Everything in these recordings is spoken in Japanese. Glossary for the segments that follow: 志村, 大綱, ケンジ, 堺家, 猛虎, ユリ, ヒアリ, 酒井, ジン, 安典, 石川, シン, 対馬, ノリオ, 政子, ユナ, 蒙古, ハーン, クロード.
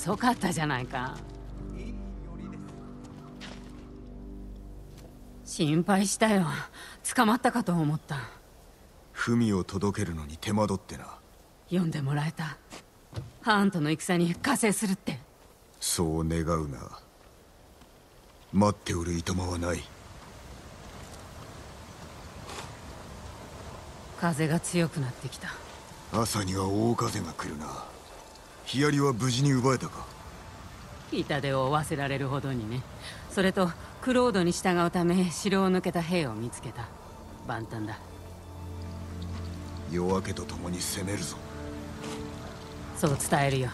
遅かったじゃないか。心配したよ。捕まったかと思った。文を届けるのに手間取ってな。読んでもらえた。ハーンとの戦に加勢するって。そう願うな。待っておるいとまはない。風が強くなってきた。朝には大風が来るな。ヒアリは無事に奪えたか。痛手を負わせられるほどにね。それとクロードに従うため城を抜けた兵を見つけた。万端だ。夜明けとともに攻めるぞ。そう伝えるよ。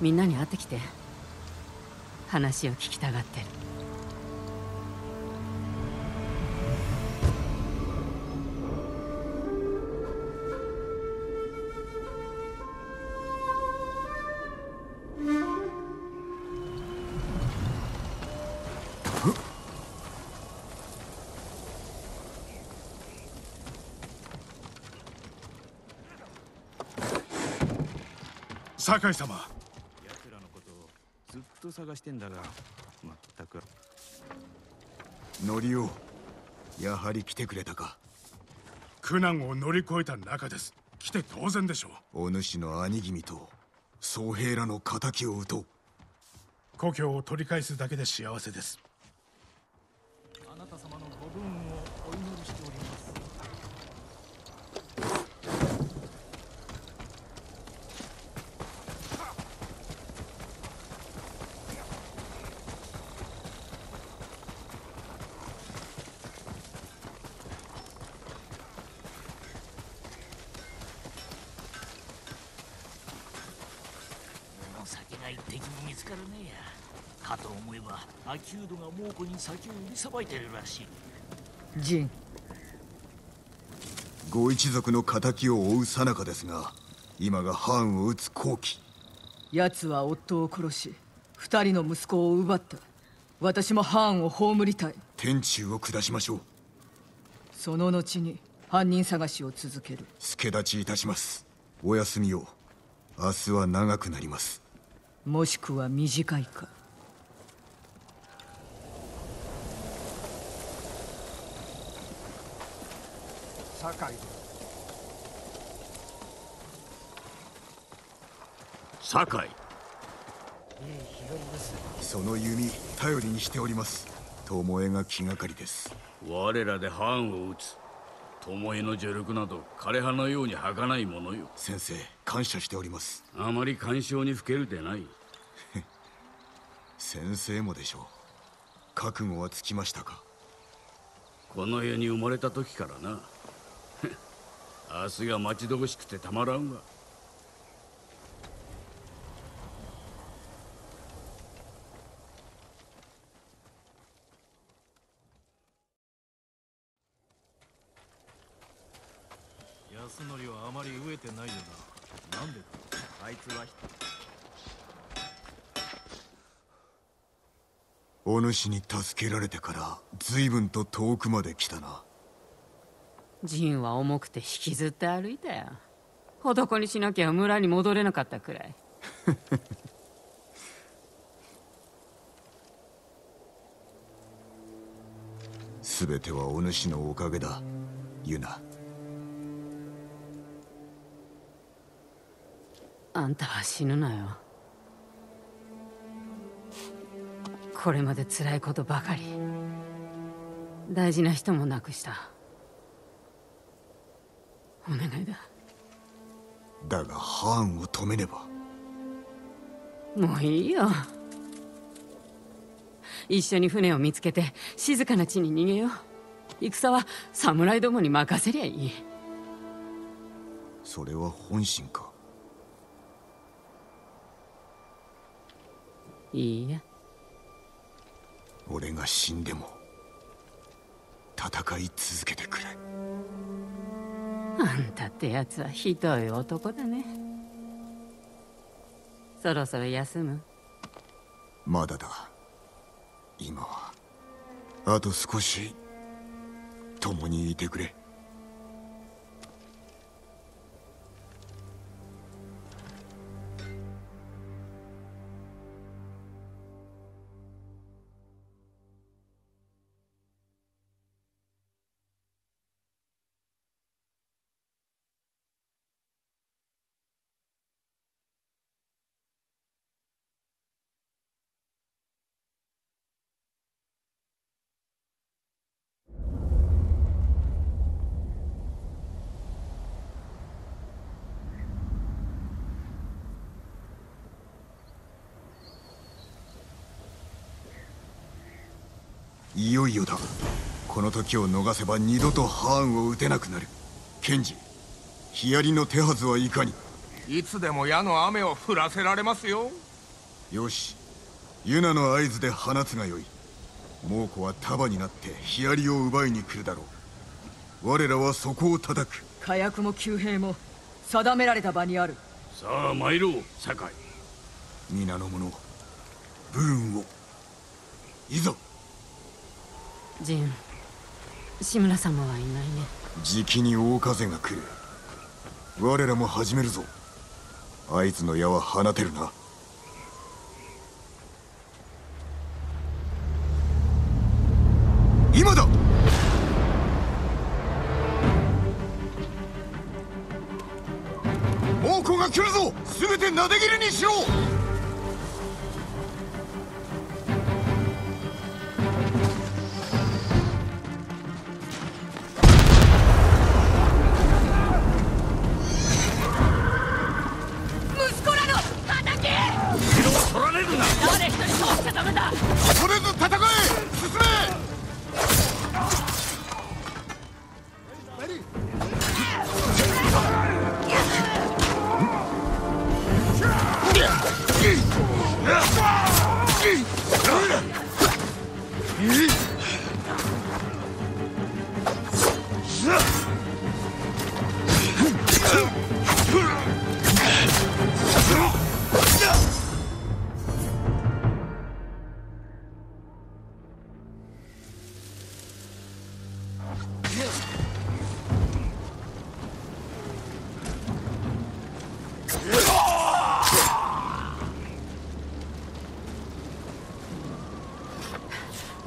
みんなに会ってきて。話を聞きたがってる。酒井様、奴らのことをずっと探してんだが、まったく。ノリオ、やはり来てくれたか。苦難を乗り越えた仲です。来て当然でしょう。お主の兄君と僧兵らの敵を討とう。故郷を取り返すだけで幸せです。あなた様のご武運をお祈りしております。キュードが猛虎に先を売りさばいているらしい。ジン、ご一族の敵を追う最中ですが、今がハーンを撃つ好機。奴は夫を殺し、二人の息子を奪った。私もハーンを葬りたい。天誅を下しましょう。その後に犯人探しを続ける。助太刀いたします。お休みを。明日は長くなります。もしくは短いか。酒井、その弓頼りにしております。巴が気がかりです。我らで藩を討つ。巴の助力など枯れ葉のように儚いものよ。先生、感謝しております。あまり感傷にふけるでない。先生もでしょう。覚悟はつきましたか。この世に生まれた時からな。明日が待ち遠しくてたまらんわ。安典はあまり飢えてないよな。なんでだ。あいつはお主に助けられてから随分と遠くまで来たな。陣は重くて引きずって歩いたよ。男にしなきゃ村に戻れなかったくらい。全てはお主のおかげだ、ユナ。あんたは死ぬなよ。これまで辛いことばかり。大事な人も亡くした。お願いだ。だがハーンを止めねば。もういいよ。一緒に船を見つけて静かな地に逃げよう。戦は侍どもに任せりゃいい。それは本心か。いいや。俺が死んでも戦い続けてくれ。あんたってやつはひどい男だね。そろそろ休む。まだだ。今はあと少し共にいてくれ。いよいよだ。この時を逃せば二度とハーンを撃てなくなる。ケンジ、ヒアリの手はずはいかに？いつでも矢の雨を降らせられますよ。よし、ユナの合図で放つがよい。猛虎は束になってヒアリを奪いに来るだろう。我らはそこを叩く。火薬も弓兵も定められた場にある。さあ参ろう、酒井。皆の者、ブーンを。いざ。ジン、志村様はいないね。じきに大風が来る。我らも始めるぞ。合図の矢は放てるな。今だ。猛虎が来るぞ。すべてなで切りにしろ。息子らの敵。後ろを取られるな。誰一人通っちゃダメだ。恐れず戦え。進め。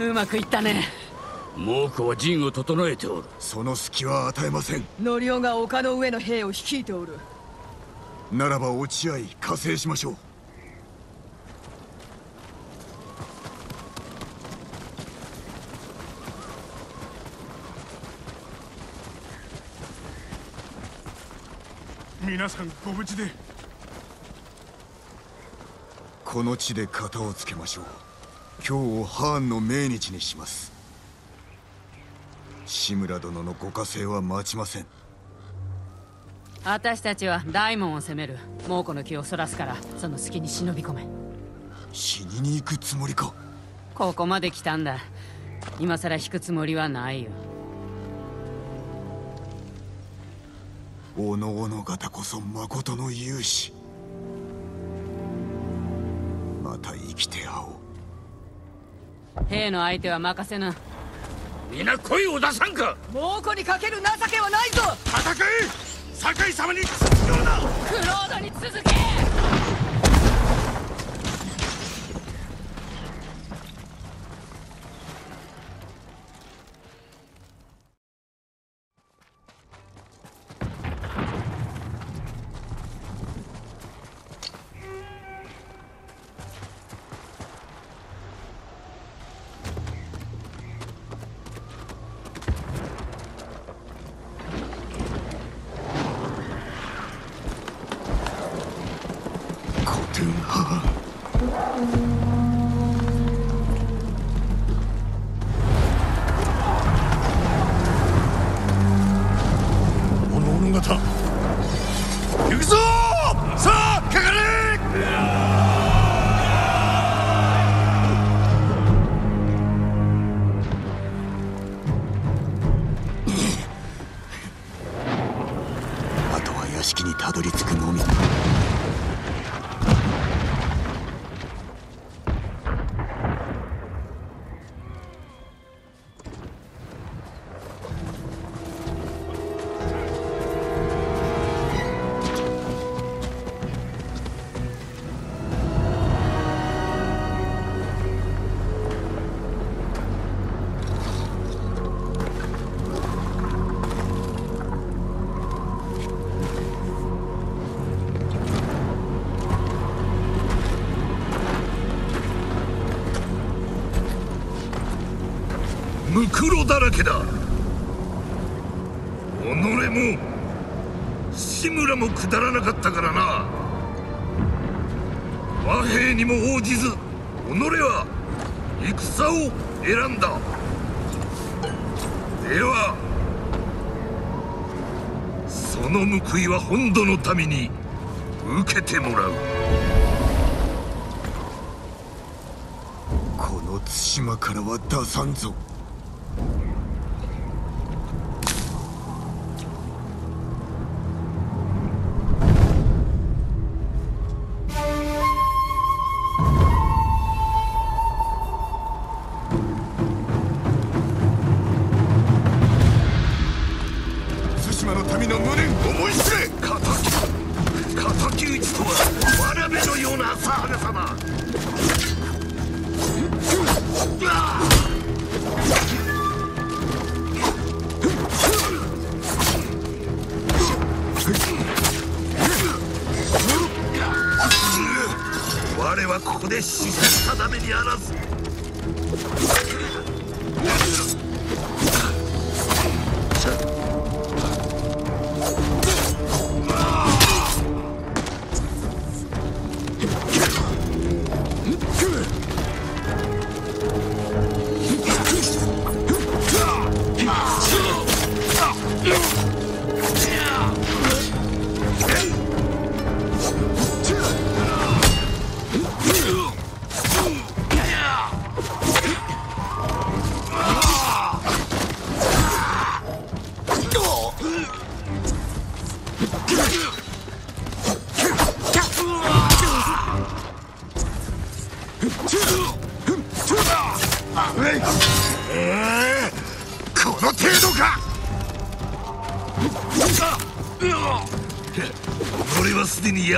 うまくいったね。猛虎は陣を整えておる。その隙は与えません。ノリオが丘の上の兵を率いておる。ならば落ち合い加勢しましょう。皆さんご無事で。この地で片をつけましょう。今日をハーンの命日にします。志村殿のご加勢は待ちません。私たちは大門を攻める。猛虎の気をそらすから、その隙に忍び込め。死にに行くつもりか。ここまで来たんだ。今さら引くつもりはないよ。おのおの方こそ誠の勇士。また生きて会おう。兵の相手は任せな。皆声を出さんか。猛虎にかける情けはないぞ。戦え。酒井様に必要な。クロードに続け。黒だらけだ。己も志村もくだらなかったからな。和平にも応じず己は戦を選んだ。ではその報いは本土の民に受けてもらう。この対馬からは出さんぞ。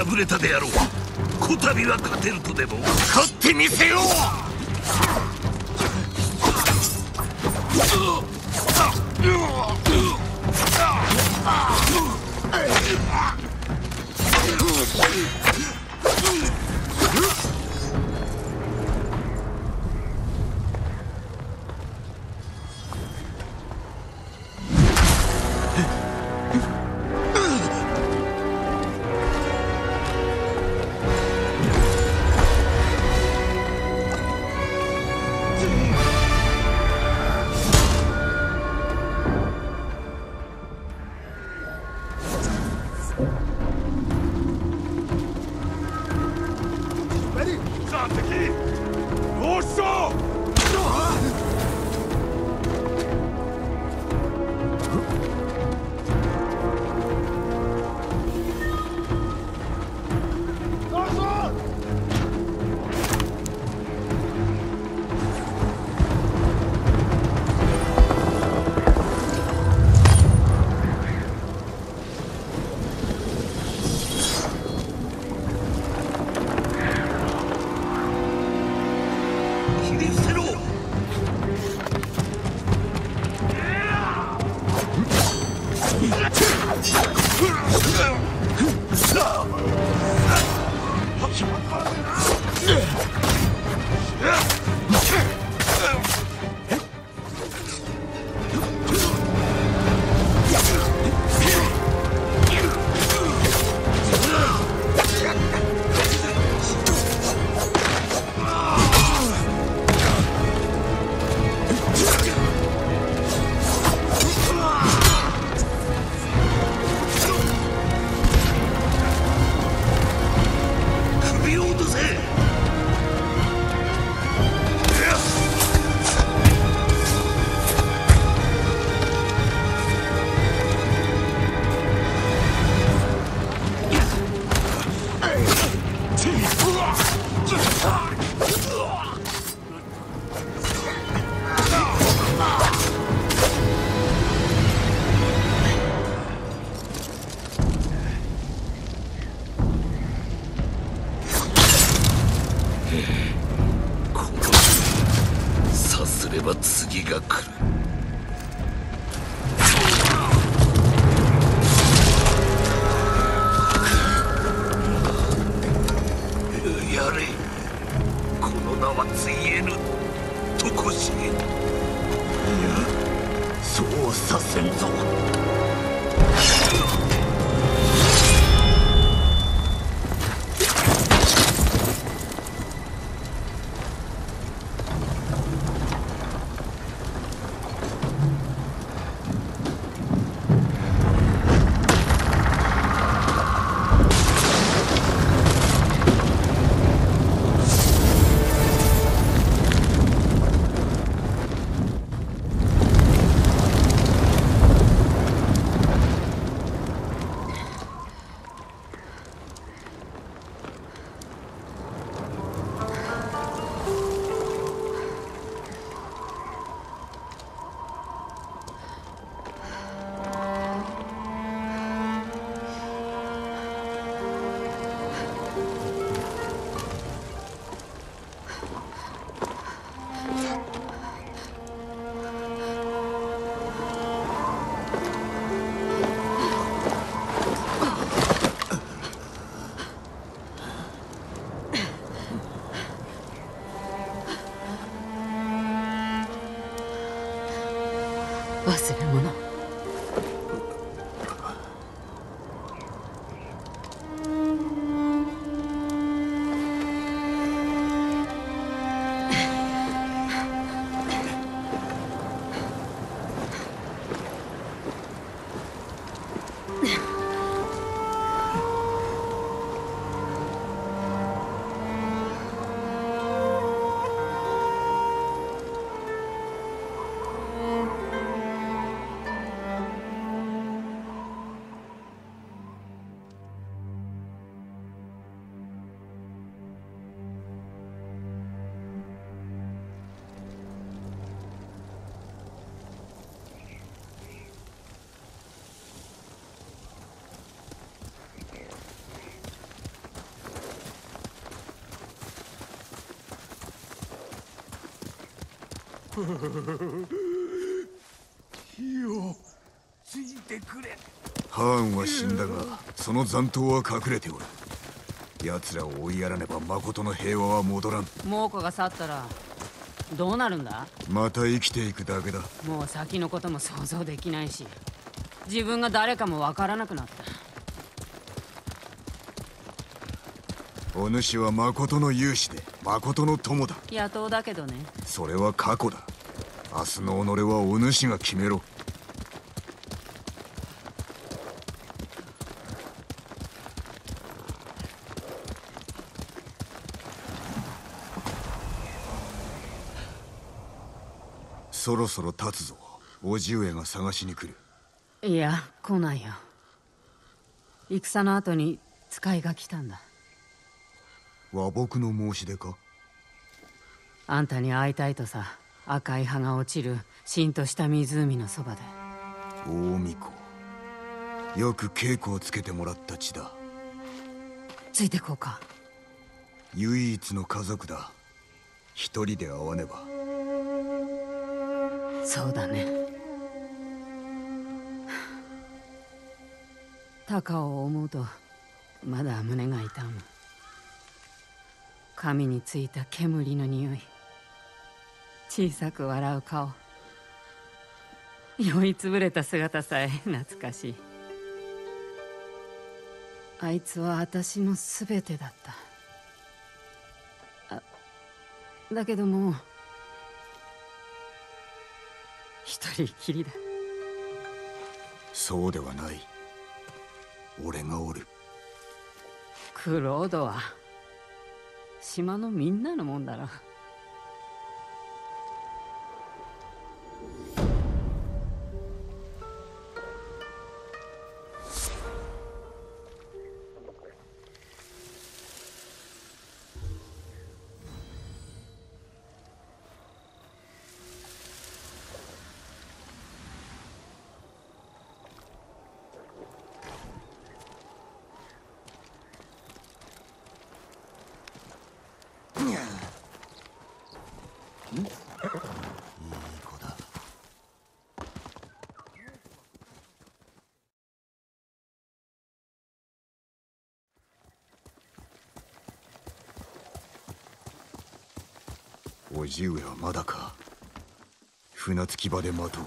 敗れたであろう。こたびは勝てるとでも勝ってみせよう。ついてくれ。ハーンは死んだが、その残党は隠れておる。奴らを追いやらねば誠の平和は戻らん。猛虎が去ったらどうなるんだ。また生きていくだけだ。もう先のことも想像できないし、自分が誰かもわからなくなった。お主は誠の勇士で誠の友だ。野党だけどね。それは過去だ。明日の己はお主が決めろ。そろそろ立つぞ。叔父上が探しに来る。いや、来ないよ。戦の後に使いが来たんだ。和睦の申し出か。あんたに会いたいとさ。赤い葉が落ちる浸透した湖のそばで。大巫女、よく稽古をつけてもらった血だ。ついてこうか。唯一の家族だ。一人で会わねば。そうだね。鷹を思うとまだ胸が痛む。髪についた煙の匂い、小さく笑う顔、酔いつぶれた姿さえ懐かしい。あいつは私の全てだった。だけどもう一人きりだ。そうではない。俺がおる。クロードは島のみんなのもんだろ。叔父上はまだか。船着き場で待とう。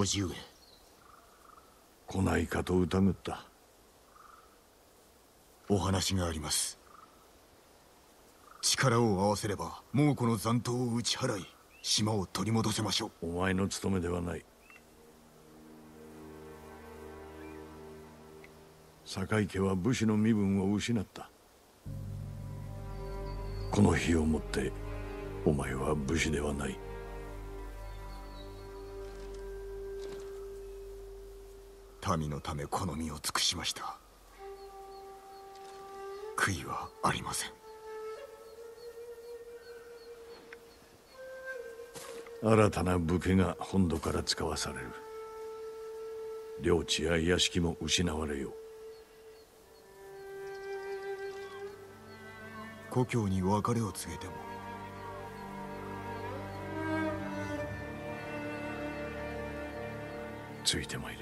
叔父上、来ないかと疑った。お話があります。力を合わせれば猛虎の残党を打ち払い、島を取り戻せましょう。お前の務めではない。酒井家は武士の身分を失った。この日をもってお前は武士ではない。民のためこの身を尽くしました。悔いはありません。新たな武家が本土から使わされる。領地や屋敷も失われよう。故郷に別れを告げてもついてまいれ。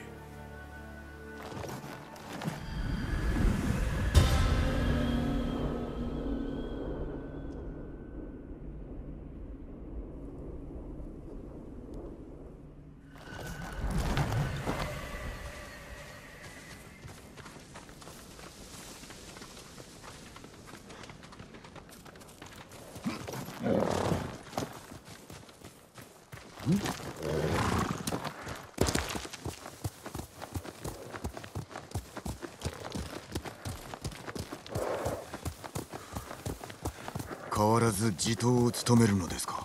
変わらず地頭を務めるのですか。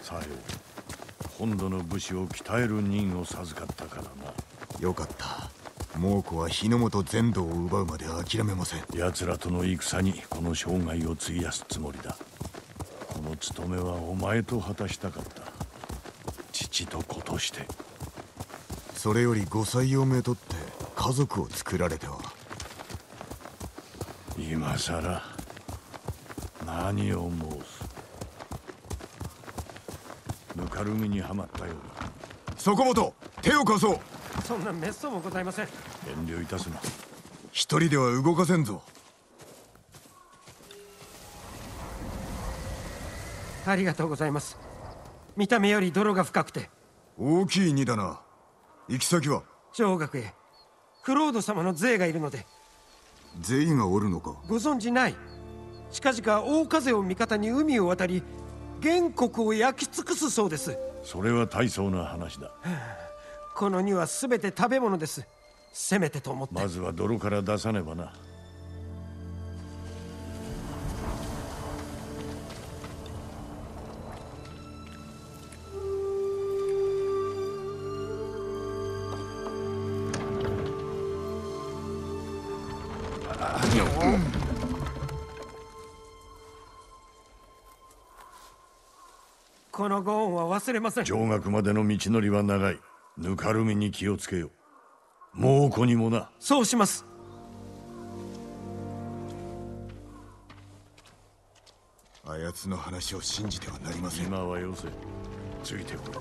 さよう、本土の武士を鍛える任を授かったからな。よかった。猛虎は日の本全土を奪うまで諦めません。奴らとの戦にこの生涯を費やすつもりだ。この務めはお前と果たしたかった。父と子として。それより後妻をめとって家族を作られては。今さら何を申す。ぬかるみにはまったようだ。そこもと手を貸そう。そんな滅相もございません。遠慮いたすな。一人では動かせんぞ。ありがとうございます。見た目より泥が深くて大きい荷だな。行き先は上学へ。クロード様の税がいるので。税がおるのか。ご存じない。近々大風を味方に海を渡り原国を焼き尽くすそうです。それは大層な話だ。この荷は全て食べ物です。せめてと思って。まずは泥から出さねばな。このご恩は忘れません。上学までの道のりは長い。ぬかるみに気をつけよ。猛虎にもな。そうします。あやつの話を信じてはなりません。今はよせ、ついてこい。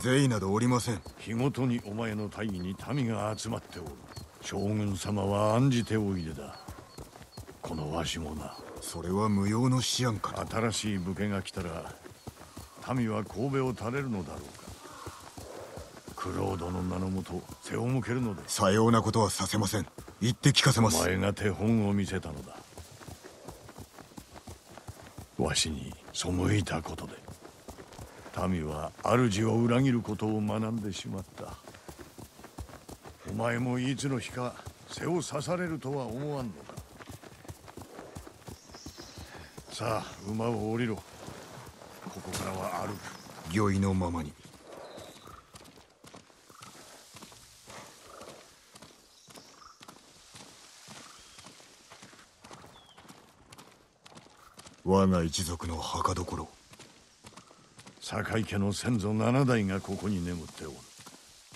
税などおりません。日ごとにお前の大義に民が集まっておる。将軍様は案じておいでだ。このわしもな。それは無用の思案か。新しい武家が来たら民は神戸を垂れるのだろうか。九郎殿の名のもと背を向けるので。さようなことはさせません。言って聞かせます。お前が手本を見せたのだ。わしに背いたことで民は主を裏切ることを学んでしまった。お前もいつの日か背を刺されるとは思わんのか。さあ、馬を降りろ。ここからは歩く。御意のままに。我が一族の墓所。酒井家の先祖7代がここに眠っておる。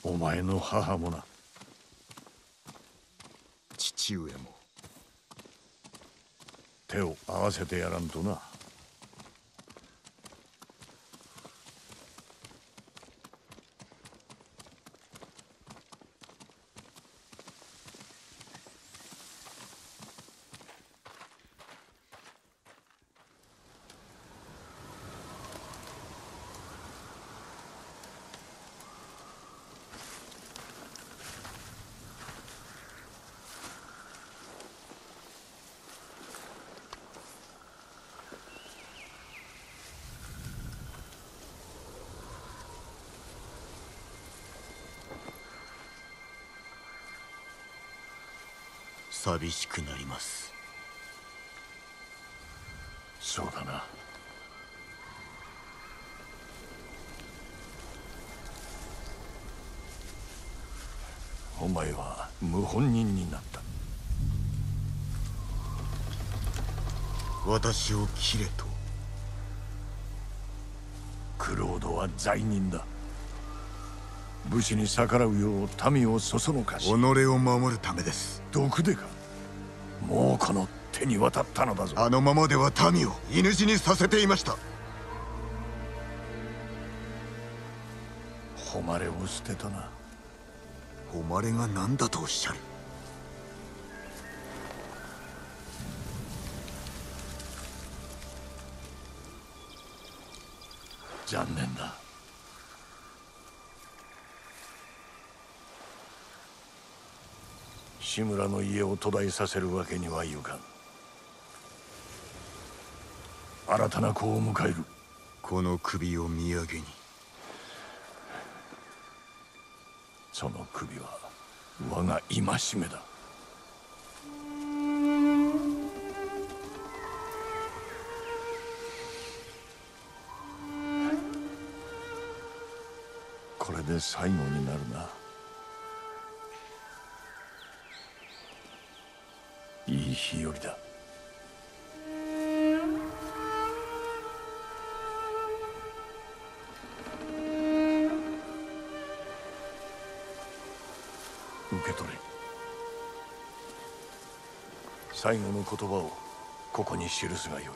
お前の母もな。父上も。手を合わせてやらんとな。寂しくなります。そうだな。お前は謀反人になった。私を斬れと。九郎殿は罪人だ。武士に逆らうよう民をそそのかし、己を守るためです。毒でか。もうこの手に渡ったのだぞ。あのままでは民を犬死にさせていました。誉れを捨てたな。誉れが何だとおっしゃる。残念だ。志村の家を途絶えさせるわけにはいかん。新たな子を迎える。この首を土産に。その首は我が戒めだ。これで最後になるな。いい日和だ。受け取れ。最後の言葉をここに記すがよい。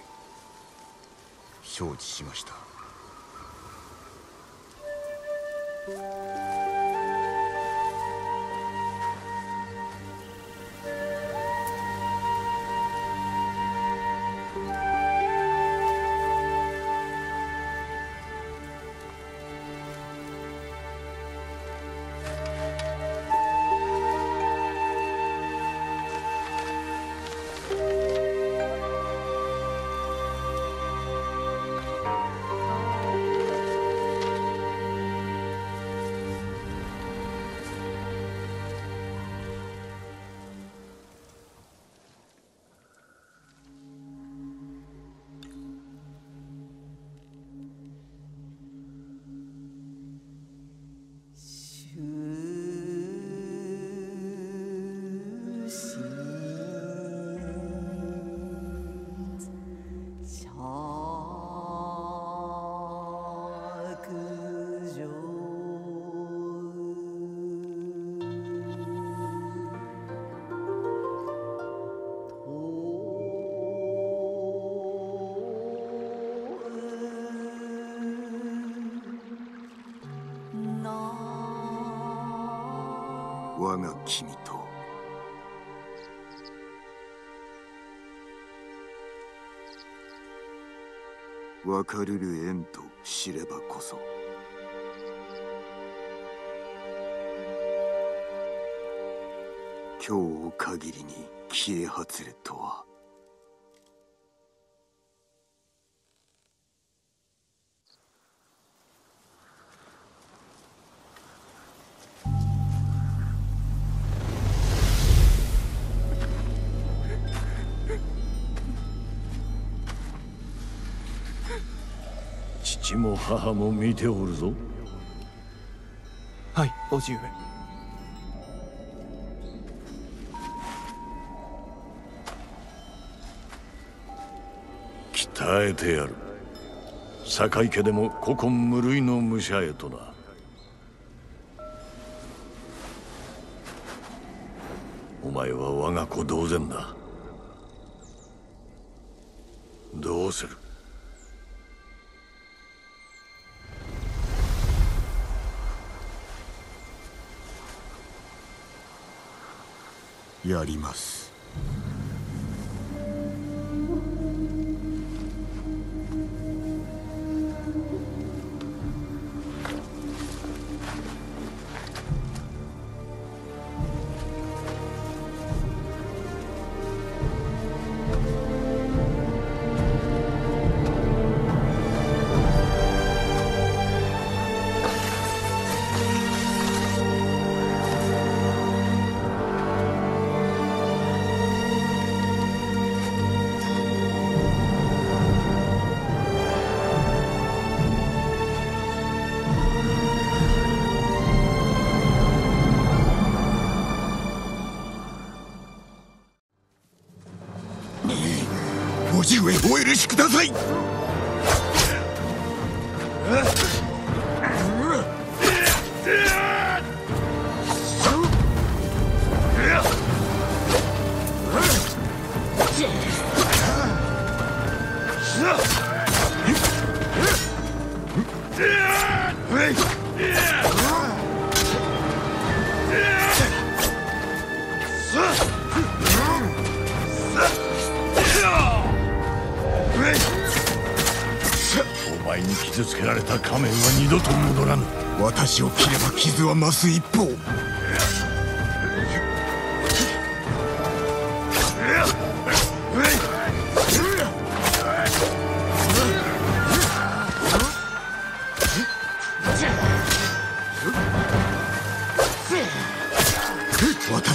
承知しました。我が君と別れる縁と知ればこそ、今日を限りに消え外れとは。父も母も見ておるぞ。はい、叔父上。鍛えてやる。酒井家でも古今無類の武者へとな。お前は我が子同然だ。どうする？やります。お許しください。お前に傷つけられた仮面は二度と戻らぬ。私を切れば傷は増す一方。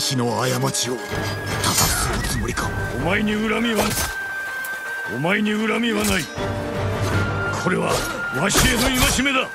私の過ちをただするつもりか。お前に恨みはない。これはわしへの戒めだ。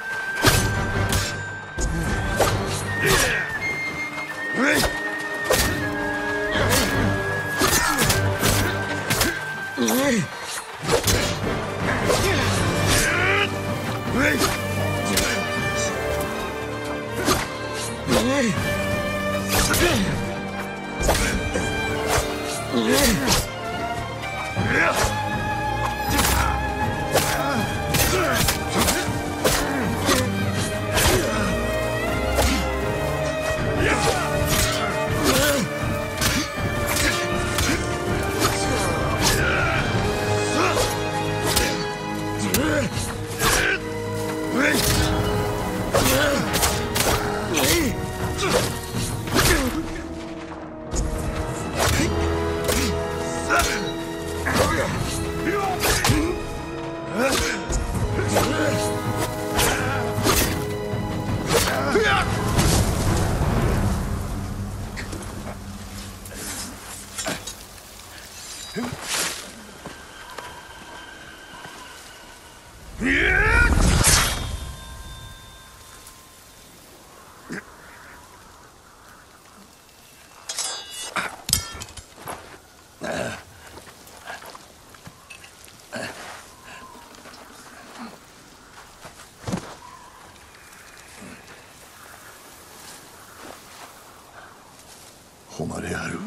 誉れある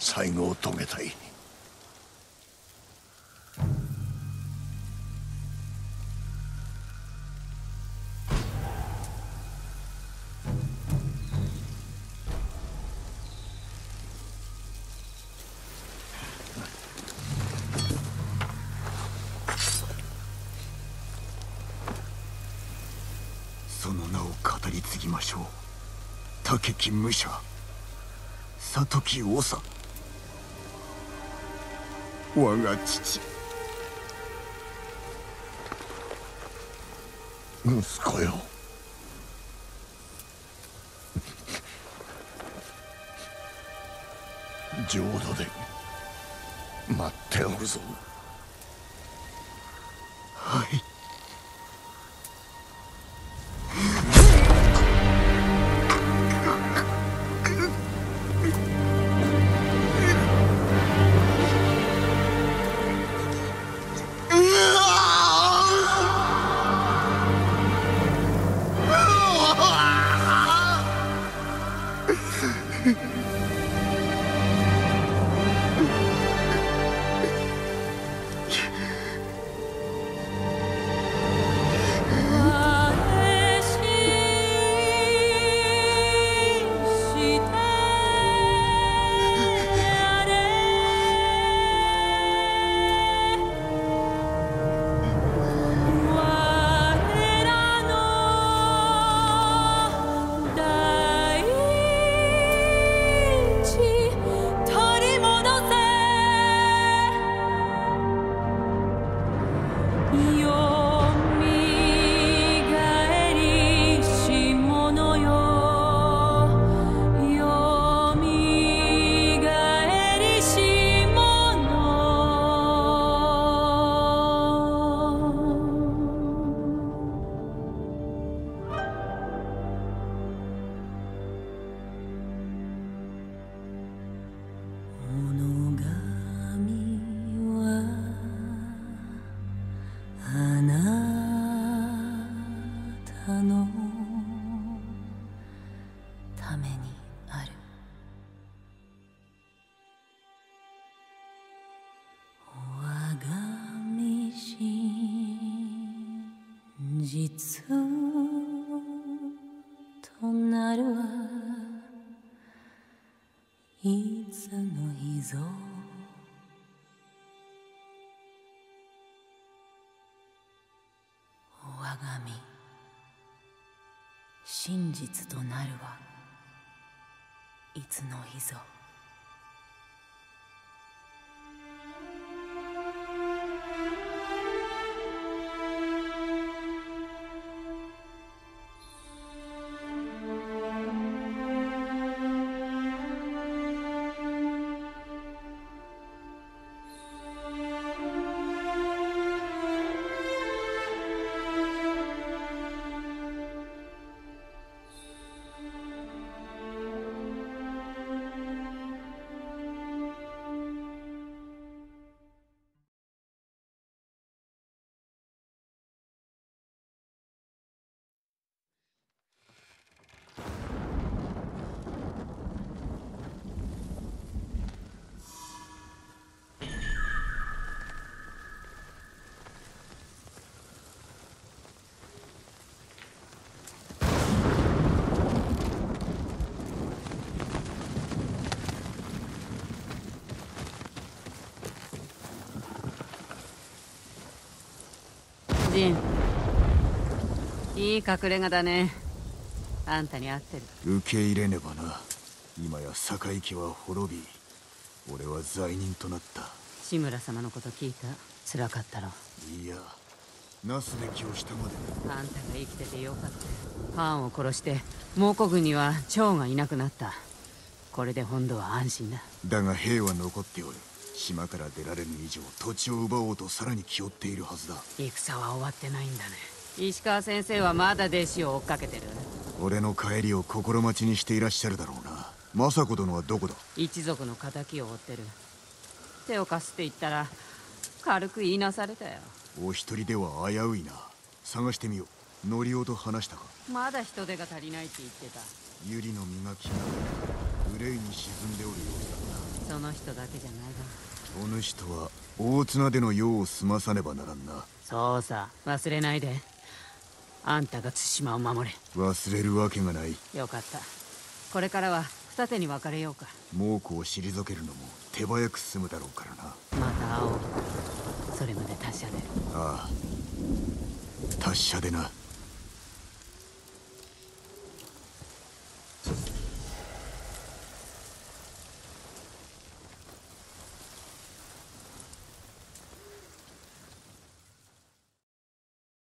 最後を遂げたい。その名を語り継ぎましょう。武木武者佐時長、我が父。息子よ、浄土で待っておるぞ。はい。実となるはいつの日ぞ。我が身真実となるはいつの日ぞ。シン、いい隠れ家だね。あんたに合ってる。受け入れねばな。今や堺家は滅び、俺は罪人となった。志村様のこと聞いた。辛かったろ。いや、なすべきをしたまで。あんたが生きててよかった。パンを殺して蒙古軍には蝶がいなくなった。これで本土は安心だ。だが兵は残っておる。島から出られぬ以上、土地を奪おうとさらに気負っているはずだ。戦は終わってないんだね。石川先生はまだ弟子を追っかけてる。俺の帰りを心待ちにしていらっしゃるだろうな。政子殿はどこだ？一族の仇を追ってる。手を貸すって言ったら軽く言いなされたよ。お一人では危ういな。探してみよう。ノリオと話したか？まだ人手が足りないって言ってた。ユリの身が気が憂いに沈んでおるようだな。その人だけじゃないだ。お主とは大綱での用を済まさねばならんな。そうさ、忘れないで。あんたが対馬を守れ。忘れるわけがない。よかった。これからは二手に分かれようか。猛虎を退けるのも手早く済むだろうからな。また会おう。それまで達者で。ああ、達者でな。